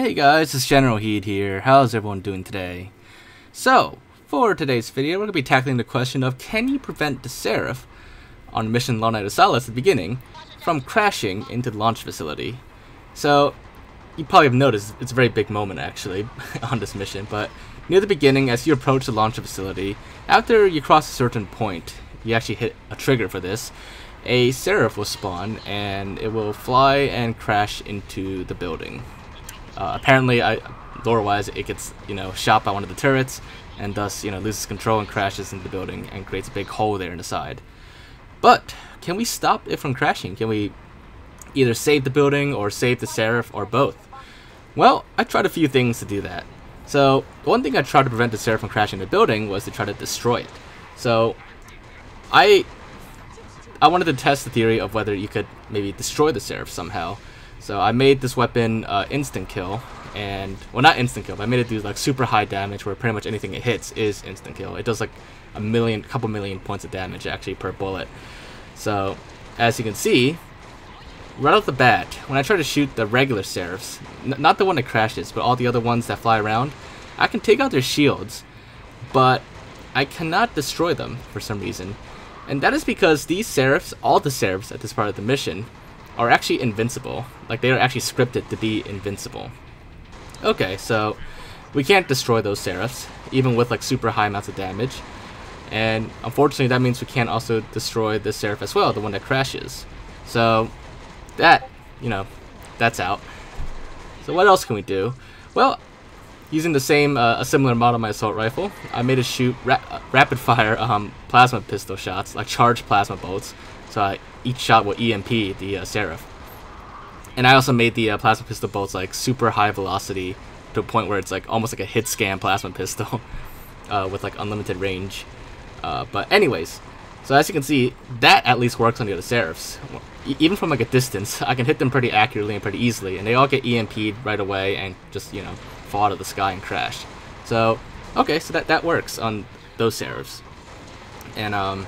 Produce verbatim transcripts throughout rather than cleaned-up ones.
Hey guys, it's General Heed here. How's everyone doing today? So, for today's video, we're going to be tackling the question of can you prevent the Seraph on the mission Long Night Of Solace at the beginning from crashing into the launch facility? So, you probably have noticed it's a very big moment actually on this mission, but near the beginning, as you approach the launch facility, after you cross a certain point, you actually hit a trigger for this, a Seraph will spawn and it will fly and crash into the building. Uh, apparently, I, lore-wise, it gets, you know, shot by one of the turrets, and thus, you know, loses control and crashes into the building and creates a big hole there in the side. But can we stop it from crashing? Can we either save the building or save the Seraph or both? Well, I tried a few things to do that. So one thing I tried to prevent the Seraph from crashing the building was to try to destroy it. So I I wanted to test the theory of whether you could maybe destroy the Seraph somehow. So I made this weapon uh, instant kill, and well, not instant kill, but I made it do like super high damage where pretty much anything it hits is instant kill. It does like a million, couple million points of damage actually per bullet. So as you can see, right off the bat, when I try to shoot the regular Seraphs, n not the one that crashes, but all the other ones that fly around, I can take out their shields, but I cannot destroy them for some reason. And that is because these Seraphs, all the Seraphs at this part of the mission, are actually invincible. Like, they are actually scripted to be invincible. Okay, so we can't destroy those Seraphs, even with like super high amounts of damage. And unfortunately, that means we can't also destroy the Seraph as well, the one that crashes. So that, you know, that's out. So what else can we do? Well, using the same, uh, a similar model of my assault rifle, I made it shoot ra rapid fire um, plasma pistol shots, like charged plasma bolts. So I each shot will E M P the uh, Seraph. And I also made the uh, plasma pistol bolts like super high velocity to a point where it's like almost like a hit scan plasma pistol uh, with like unlimited range. Uh, but anyways, so as you can see, that at least works on the other Seraphs. E even from like a distance, I can hit them pretty accurately and pretty easily, and they all get E M P'd right away and just, you know, fall out of the sky and crash. So okay, so that, that works on those Seraphs. And um...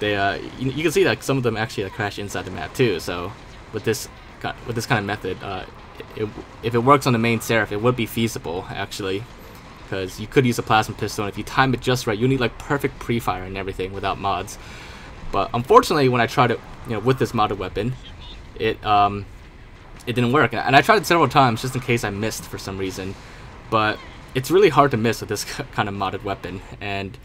They, uh, you, you can see that some of them actually like, crash inside the map too. So with this with this kind of method, uh, it, it, if it works on the main Seraph, it would be feasible actually, because you could use a plasma pistol, and if you time it just right, you need like perfect pre-fire and everything without mods. But unfortunately, when I tried it, you know, with this modded weapon, it um, it didn't work, and I tried it several times just in case I missed for some reason. But it's really hard to miss with this kind of modded weapon, and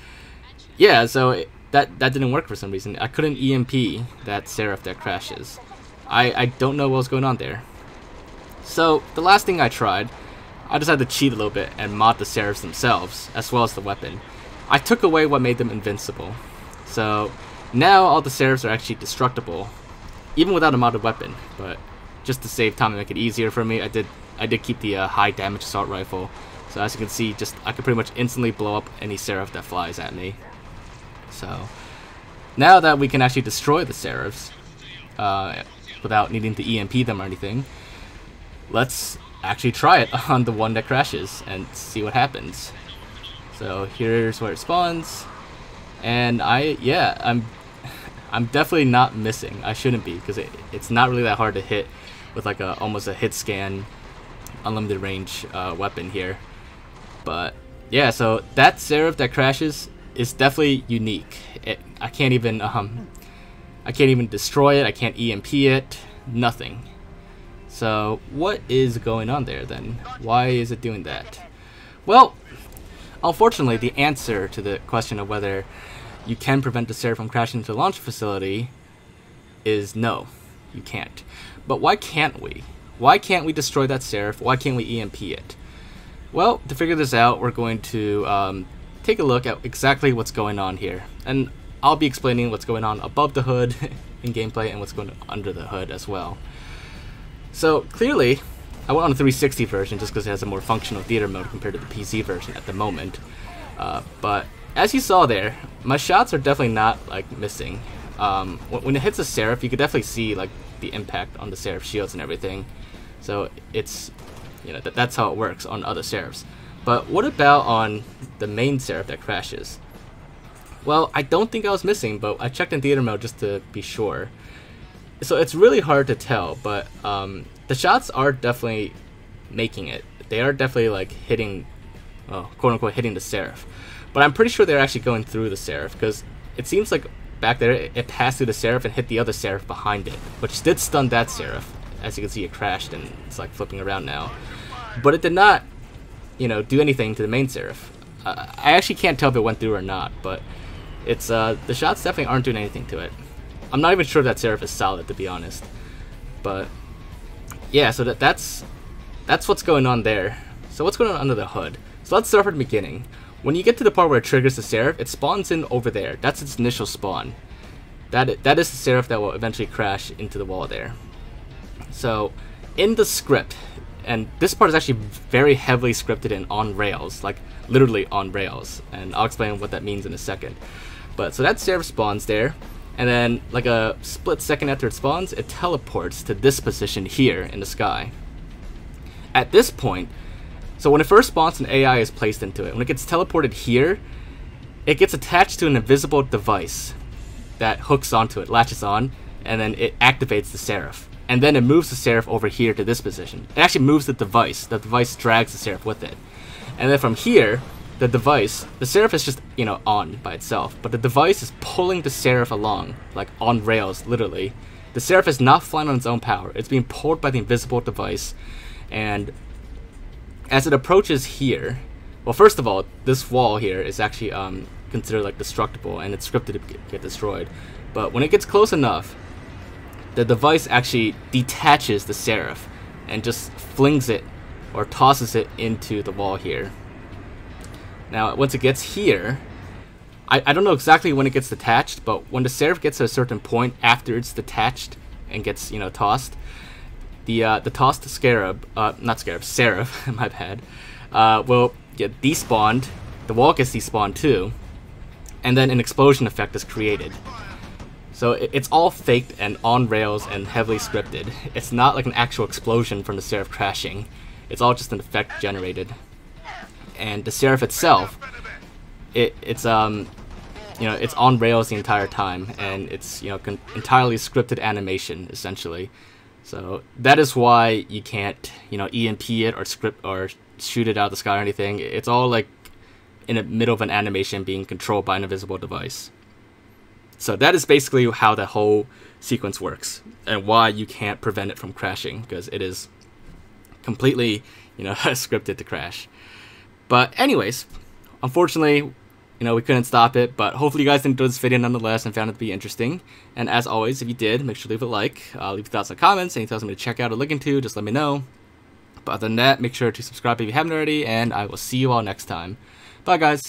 yeah, so. It, That, that didn't work for some reason. I couldn't E M P that Seraph that crashes. I, I don't know what was going on there. So the last thing I tried, I decided to cheat a little bit and mod the Seraphs themselves, as well as the weapon. I took away what made them invincible. So now all the Seraphs are actually destructible, even without a modded weapon. But just to save time and make it easier for me, I did I did keep the uh, high damage assault rifle. So as you can see, just I could pretty much instantly blow up any Seraph that flies at me. So now that we can actually destroy the Seraphs uh, without needing to E M P them or anything, let's actually try it on the one that crashes and see what happens. So here's where it spawns, and I yeah I'm I'm definitely not missing. I shouldn't be, because it, it's not really that hard to hit with like a almost a hit scan unlimited range uh, weapon here. But yeah, so that Seraph that crashes, it's definitely unique. It, I can't even um, I can't even destroy it. I can't E M P it. Nothing. So what is going on there then? Why is it doing that? Well, unfortunately, the answer to the question of whether you can prevent the Seraph from crashing into the launch facility is no, you can't. But why can't we? Why can't we destroy that Seraph? Why can't we E M P it? Well, to figure this out, we're going to um, take a look at exactly what's going on here, and I'll be explaining what's going on above the hood in gameplay and what's going on under the hood as well. So clearly, I went on the three sixty version just because it has a more functional theater mode compared to the P C version at the moment. Uh, but as you saw there, my shots are definitely not like missing. Um, when it hits a Seraph, you could definitely see like the impact on the Seraph shields and everything. So it's, you know, th that's how it works on other Seraphs. But what about on the main Seraph that crashes? Well, I don't think I was missing, but I checked in theater mode just to be sure. So it's really hard to tell, but um, the shots are definitely making it. They are definitely like hitting, well, quote unquote, hitting the Seraph. But I'm pretty sure they're actually going through the Seraph, because it seems like back there it passed through the Seraph and hit the other Seraph behind it, which did stun that Seraph. As you can see, it crashed and it's like flipping around now. But it did not, you know, do anything to the main Seraph. Uh, I actually can't tell if it went through or not, but it's uh, the shots definitely aren't doing anything to it. I'm not even sure if that Seraph is solid, to be honest. But yeah, so that that's that's what's going on there. So what's going on under the hood? So let's start from the beginning. When you get to the part where it triggers the Seraph, it spawns in over there. That's its initial spawn. That that is the Seraph that will eventually crash into the wall there. So in the script, and this part is actually very heavily scripted and on rails, like literally on rails, and I'll explain what that means in a second. But so that Seraph spawns there, and then like a split second after it spawns, it teleports to this position here in the sky. At this point, so when it first spawns, an A I is placed into it. When it gets teleported here, it gets attached to an invisible device that hooks onto it, latches on, and then it activates the Seraph. And then it moves the Seraph over here to this position. It actually moves the device. The device drags the Seraph with it. And then from here, the device, the Seraph is just, you know, on by itself. But the device is pulling the Seraph along, like on rails, literally. The Seraph is not flying on its own power. It's being pulled by the invisible device. And as it approaches here, well, first of all, this wall here is actually um, considered like destructible, and it's scripted to get destroyed. But when it gets close enough, the device actually detaches the Seraph and just flings it or tosses it into the wall here. Now, once it gets here, I, I don't know exactly when it gets detached, but when the Seraph gets to a certain point after it's detached and gets, you know, tossed, the uh, the tossed Scarab, uh, not Scarab, Seraph, my bad, uh, will get despawned. The wall gets despawned too, and then an explosion effect is created. So it's all faked and on rails and heavily scripted. It's not like an actual explosion from the Seraph crashing. It's all just an effect generated. And the Seraph itself, it, it's um, you know, it's on rails the entire time, and it's, you know, con entirely scripted animation essentially. So that is why you can't, you know, E M P it or script or shoot it out of the sky or anything. It's all like in the middle of an animation being controlled by an invisible device. So that is basically how the whole sequence works, and why you can't prevent it from crashing, because it is completely, you know, scripted to crash. But anyways, unfortunately, you know, we couldn't stop it, but hopefully you guys enjoyed this video nonetheless and found it to be interesting. And as always, if you did, make sure to leave a like, uh, leave your thoughts in the comments, any thoughts you want me to check out or look into, just let me know. But other than that, make sure to subscribe if you haven't already, and I will see you all next time. Bye guys!